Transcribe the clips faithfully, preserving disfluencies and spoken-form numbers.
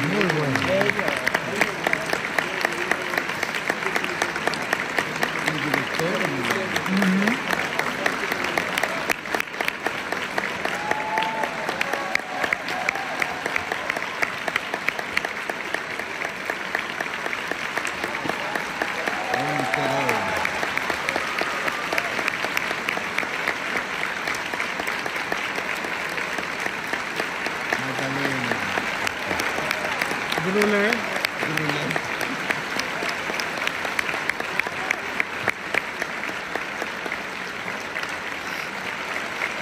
Muy bueno. El director, muy bueno. Brûler.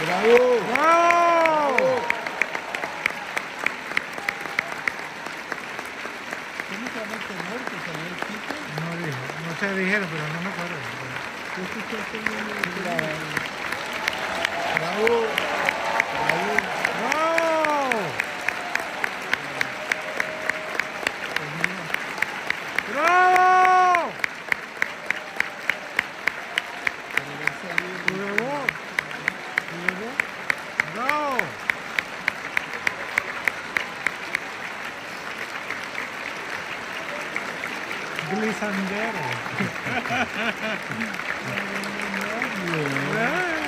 Bravo. Bravo. ¿Cómo se llama este muerto, señor Tito? No dijo, no se dijeron, pero no me acuerdo. ¿Qué escuchaste? Bravo. Bravo. Glisandero. Bravo! Bravo!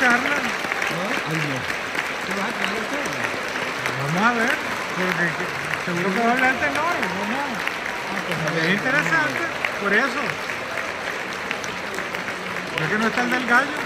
Carla, ¿no? Ay, no. ¿Tú vas a tener todo? Vamos a ver, porque seguro que va a hablar el tenor, ¿no? Ah, pues, es interesante, por eso. ¿Por qué no está el del gallo?